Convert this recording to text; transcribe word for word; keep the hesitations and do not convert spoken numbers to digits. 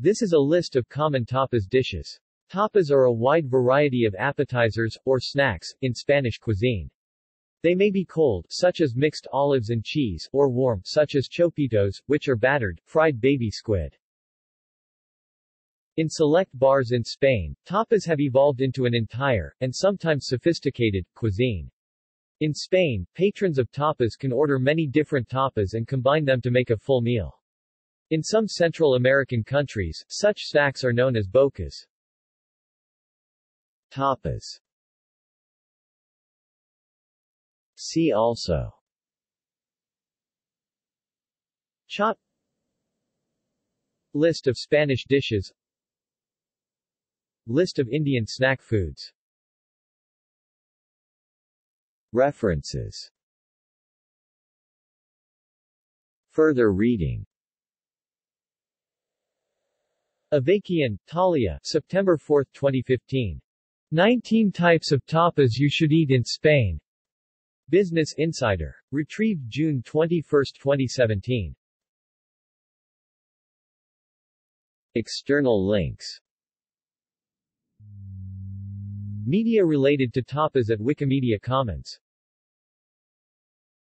This is a list of common tapas dishes. Tapas are a wide variety of appetizers, or snacks, in Spanish cuisine. They may be cold, such as mixed olives and cheese, or warm, such as chopitos, which are battered, fried baby squid. In select bars in Spain, tapas have evolved into an entire, and sometimes sophisticated, cuisine. In Spain, patrons of tapas can order many different tapas and combine them to make a full meal. In some Central American countries, such snacks are known as bocas. Tapas. See also: Chop, list of Spanish dishes, list of Indian snack foods. References. Further reading. Avakian, Talia, September fourth, twenty fifteen. nineteen Types of Tapas You Should Eat in Spain. Business Insider. Retrieved June twenty-first, twenty seventeen. External links. Media related to tapas at Wikimedia Commons.